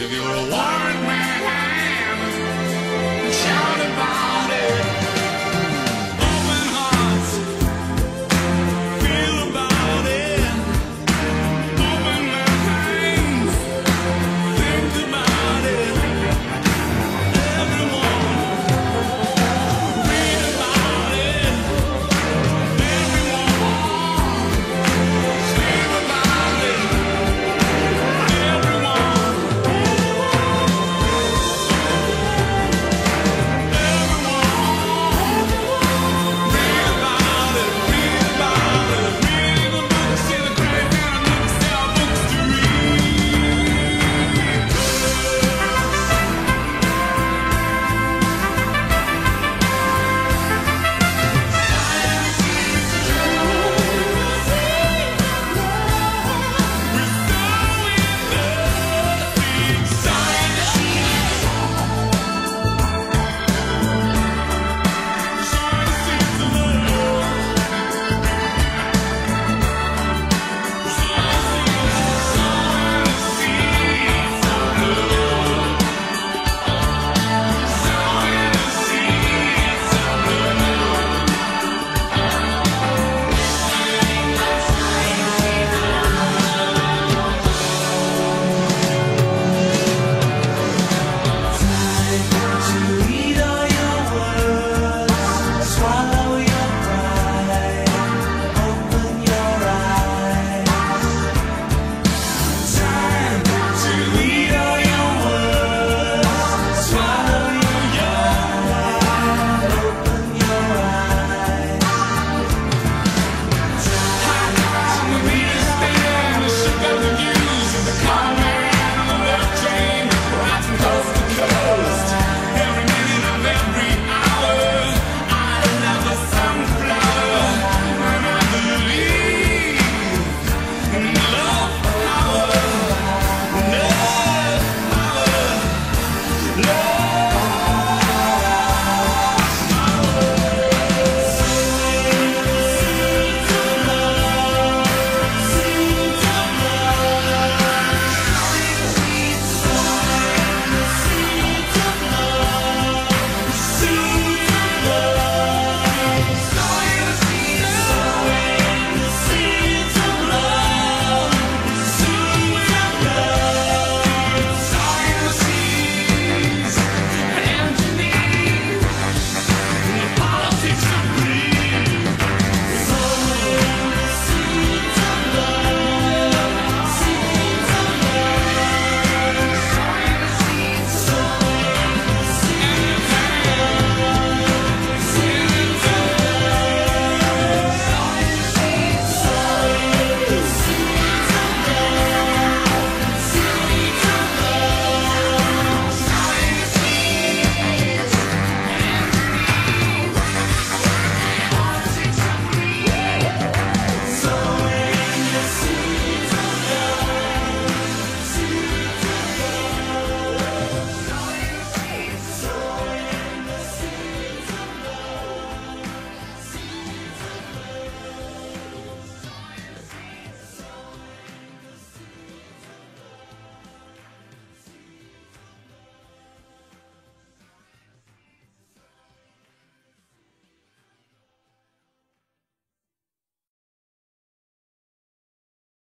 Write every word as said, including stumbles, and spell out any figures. If you're a warrant man, shout about it.